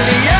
the